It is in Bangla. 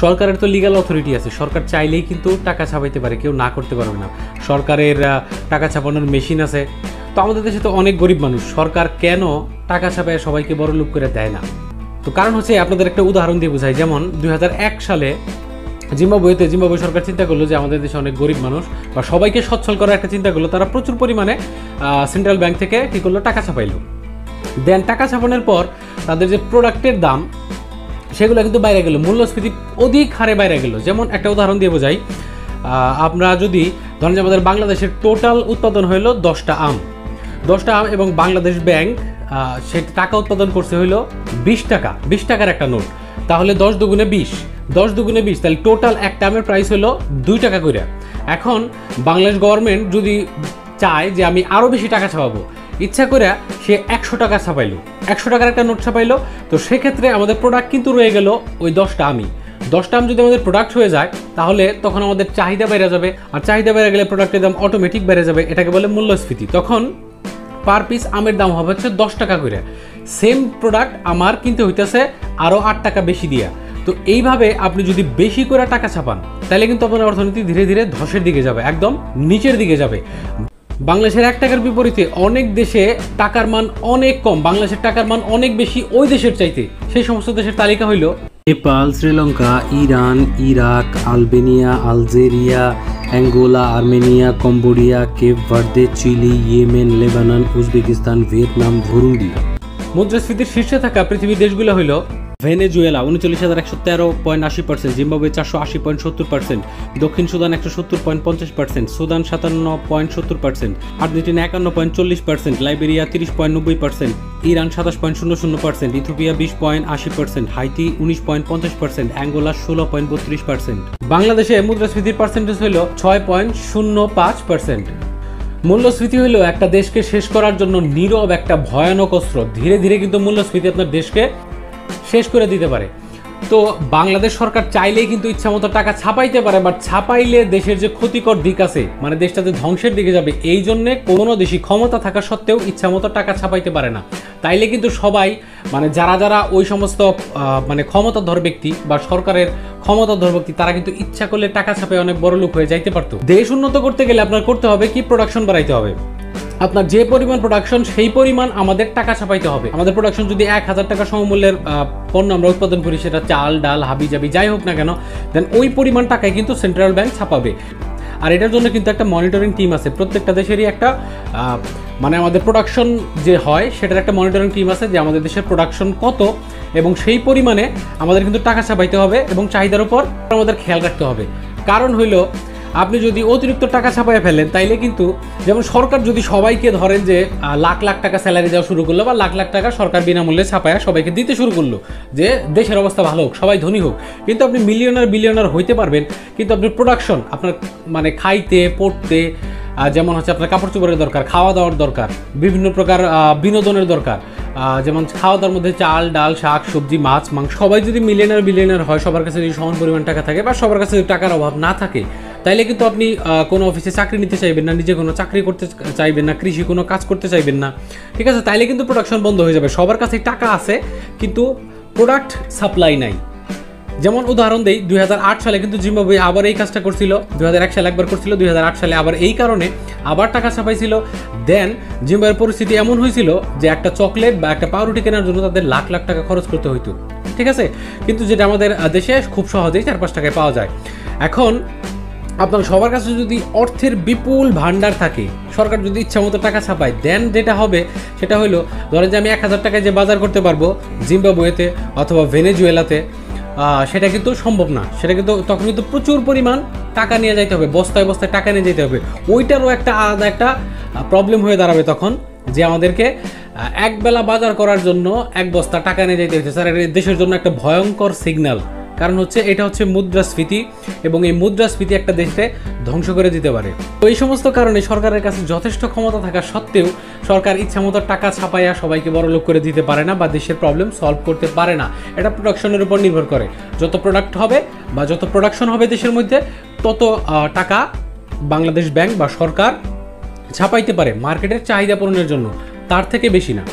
সরকারের তো লিগ্যাল অথরিটি আছে, সরকার চাইলেই কিন্তু টাকা ছাপাইতে পারে, কেউ না করতে পারবে না। সরকারের টাকা ছাপানোর মেশিন আছে। তো আমাদের দেশে তো অনেক গরিব মানুষ, সরকার কেন টাকা ছাপায় সবাইকে বড় লোক করে দেয় না? তো কারণ হচ্ছে, আপনাদের একটা উদাহরণ দিয়ে বোঝাই। যেমন 2001 সালে জিম্বাবুয়ে সরকার চিন্তা করলো যে আমাদের দেশে অনেক গরিব মানুষ বা সবাইকে সচ্ছল করার একটা চিন্তা করলো, তারা প্রচুর পরিমাণে সেন্ট্রাল ব্যাংক থেকে কী করলো, টাকা ছাপাইলো। দেন টাকা ছাপানোর পর তাদের যে প্রোডাক্টের দাম সেগুলো কিন্তু বাইরে গেলো, মূল্যস্ফীতি অধিক হারে বাইরে গেলো। যেমন একটা উদাহরণ দিয়ে বোঝাই, আমরা যদি ধরেন যে আমাদের বাংলাদেশের টোটাল উৎপাদন হইলো 10টা আম এবং বাংলাদেশ ব্যাংক সে টাকা উৎপাদন করছে হইলো 20 টাকার একটা নোট। তাহলে 10 দুগুণে 20, তাহলে টোটাল একটা আমের প্রাইস হলো 2 টাকা করে। এখন বাংলাদেশ গভর্নমেন্ট যদি চায় যে আমি আরও বেশি টাকা ছাপাবো, ইচ্ছা করে সে 100 টাকা ছাপাইলো, 100 টাকার একটা নোট ছাপাইলো। তো সেক্ষেত্রে আমাদের প্রোডাক্ট কিন্তু রয়ে গেল ওই 10টা আম। যদি আমাদের প্রোডাক্ট হয়ে যায়, তাহলে তখন আমাদের চাহিদা বেড়ে যাবে, আর চাহিদা বেড়ে গেলে প্রোডাক্টের দাম অটোমেটিক বেড়ে যাবে, এটাকে বলে মূল্যস্ফীতি। তখন পার পিস আমের দাম হবে হচ্ছে 10 টাকা করে, সেম প্রোডাক্ট আমার কিনতে হইতেছে আরও 8 টাকা বেশি দিয়া। তো এইভাবে আপনি যদি বেশি করে টাকা ছাপান, তাহলে কিন্তু আপনার অর্থনীতি ধীরে ধীরে ধসের দিকে যাবে, একদম নিচের দিকে যাবে। বাংলাদেশের 1 টাকার বিপরীতে অনেক দেশে টাকার মান অনেক কম, বাংলাদেশের টাকার মান অনেক বেশি ওই দেশের চাইতে। সেই সমস্ত দেশের তালিকা হইল Nepal, Sri Lanka, Iran, Iraq, Albania, Algeria, Angola, Armenia, Cambodia, Cape Verde, Chile, Yemen, Lebanon, Uzbekistan, Vietnam, Burundi. মুদ্রাস্ফীতির শীর্ষে থাকা পৃথিবীর দেশগুলো হইল ভেনেজুয়েলা 39,113.80%, জিম্বাবুয়ে 480.70%, দক্ষিণ Sudan 170.50%, Sudan 57.70%, Argentina 51.40%, Liberia 30.90%, Iran 27.00%, Ethiopia 20.80%, Haiti 19.50%, Angola 16.32%। বাংলাদেশে মুদ্রাস্ফীতির পার্সেন্টেজ হইল 6.05%। মূল্যস্ফীতি হইল একটা দেশকে শেষ করার জন্য নীরব একটা ভয়ানক অস্ত্র। ধীরে ধীরে কিন্তু মূল্যস্ফীতি আপনার দেশকে শেষ করে দিতে পারে। তো বাংলাদেশ সরকার চাইলেই কিন্তু ইচ্ছামতো টাকা ছাপাইতে পারে, বাট ছাপাইলে দেশের যে ক্ষতিকর দিক আছে, মানে দেশটা যে ধ্বংসের দিকে যাবে, এই জন্যে কোনো দেশই ক্ষমতা থাকা সত্ত্বেও ইচ্ছামতো টাকা ছাপাইতে পারে না। তাইলে কিন্তু সবাই, মানে যারা ওই সমস্ত মানে ক্ষমতাধর ব্যক্তি বা সরকারের ক্ষমতাধর ব্যক্তি, তারা কিন্তু ইচ্ছা করলে টাকা ছাপায় অনেক বড় লোক হয়ে যাইতে পারতো। দেশ উন্নত করতে গেলে আপনার করতে হবে কি, প্রোডাকশন বাড়াইতে হবে। আপনার যে পরিমাণ প্রোডাকশন, সেই পরিমাণ আমাদের টাকা ছাপাইতে হবে। আমাদের প্রোডাকশন যদি 1000 টাকা সমমূল্যের পণ্য আমরা উৎপাদন করি, সেটা চাল, ডাল, হাবিজাবি যাই হোক না কেন, দেন ওই পরিমাণ টাকায় কিন্তু সেন্ট্রাল ব্যাংক ছাপাবে। আর এটার জন্য কিন্তু একটা মনিটরিং টিম আছে, প্রত্যেকটা দেশেরই একটা মানে আমাদের প্রোডাকশন যে হয় সেটার একটা মনিটরিং টিম আছে, যে আমাদের দেশের প্রোডাকশন কত এবং সেই পরিমাণে আমাদের কিন্তু টাকা ছাপাইতে হবে এবং চাহিদার উপর আমাদের খেয়াল রাখতে হবে। কারণ হইল, আপনি যদি অতিরিক্ত টাকা ছাপায় ফেলেন, তাইলে কিন্তু, যেমন সরকার যদি সবাইকে ধরেন যে লাখ লাখ টাকা স্যালারি দেওয়া শুরু করলো, বা লাখ লাখ টাকা সরকার বিনামূল্যে ছাপায় সবাইকে দিতে শুরু করলো, যে দেশের অবস্থা ভালো হোক, সবাই ধনী হোক, কিন্তু আপনি বিলিয়নার হইতে পারবেন, কিন্তু আপনি প্রোডাকশন, আপনার মানে খাইতে, পড়তে, যেমন হচ্ছে আপনার কাপড় চোপড়ের দরকার, খাওয়া দাওয়ার দরকার, বিভিন্ন প্রকার বিনোদনের দরকার, যেমন খাওয়া দাওয়ার মধ্যে চাল, ডাল, শাক সবজি, মাছ, মাংস, সবাই যদি বিলিয়নার হয়, সবার কাছে যদি সমান পরিমাণ টাকা থাকে, বা সবার কাছে যদি টাকার অভাব না থাকে, তাইলে কিন্তু আপনি কোনো অফিসে চাকরি নিতে চাইবেন না, নিজে কোনো চাকরি করতে চাইবেন না, কৃষি কোনো কাজ করতে চাইবেন না, ঠিক আছে? তাইলে কিন্তু প্রোডাকশন বন্ধ হয়ে যাবে। সবার কাছে টাকা আছে কিন্তু প্রোডাক্ট সাপ্লাই নাই। যেমন উদাহরণ দেই, 2008 সালে কিন্তু জিম্বাবুয়ে আবার এই কাজটা করছিল, 2001 সালে একবার করছিল, 2008 সালে আবার এই কারণে আবার টাকা ছাপাইছিল। দেন জিম্বাবুয়ের পরিস্থিতি এমন হয়েছিল যে একটা চকলেট বা একটা পাউরুটি কেনার জন্য তাদের লাখ লাখ টাকা খরচ করতে হইতো, ঠিক আছে? কিন্তু যেটা আমাদের দেশে খুব সহজেই 4-5 টাকায় পাওয়া যায়। এখন আপনার সবার কাছে যদি অর্থের বিপুল ভাণ্ডার থাকে, সরকার যদি ইচ্ছামতো টাকা ছাপায়, দেন যেটা হবে সেটা হইলো, ধরেন যে আমি 1000 টাকায় যে বাজার করতে পারবো জিম্বাবুয়েতে অথবা ভেনেজুয়েলাতে, সেটা কিন্তু সম্ভব না। সেটা কিন্তু তখন কিন্তু প্রচুর পরিমাণ টাকা নিয়ে যাইতে হবে, বস্তায় বস্তায় টাকা নিয়ে যেতে হবে। ওইটারও একটা আলাদা একটা প্রবলেম হয়ে দাঁড়াবে তখন, যে আমাদেরকে একবেলা বাজার করার জন্য 1 বস্তা টাকা নিয়ে যেতে হচ্ছে। স্যার, এটা দেশের জন্য একটা ভয়ঙ্কর সিগন্যাল। কারণ হচ্ছে, এটা হচ্ছে মুদ্রাস্ফীতি, এবং এই মুদ্রাস্ফীতি একটা দেশকে ধ্বংস করে দিতে পারে। তো এই সমস্ত কারণে সরকারের কাছে যথেষ্ট ক্ষমতা থাকা সত্ত্বেও সরকার ইচ্ছামতো টাকা ছাপাইয়া সবাইকে বড়লোক করে দিতে পারে না, বা দেশের প্রবলেম সলভ করতে পারে না। এটা প্রোডাকশনের উপর নির্ভর করে। যত প্রোডাক্ট হবে বা যত প্রোডাকশন হবে দেশের মধ্যে, তত টাকা বাংলাদেশ ব্যাংক বা সরকার ছাপাইতে পারে মার্কেটের চাহিদা পূরণের জন্য, তার থেকে বেশি না।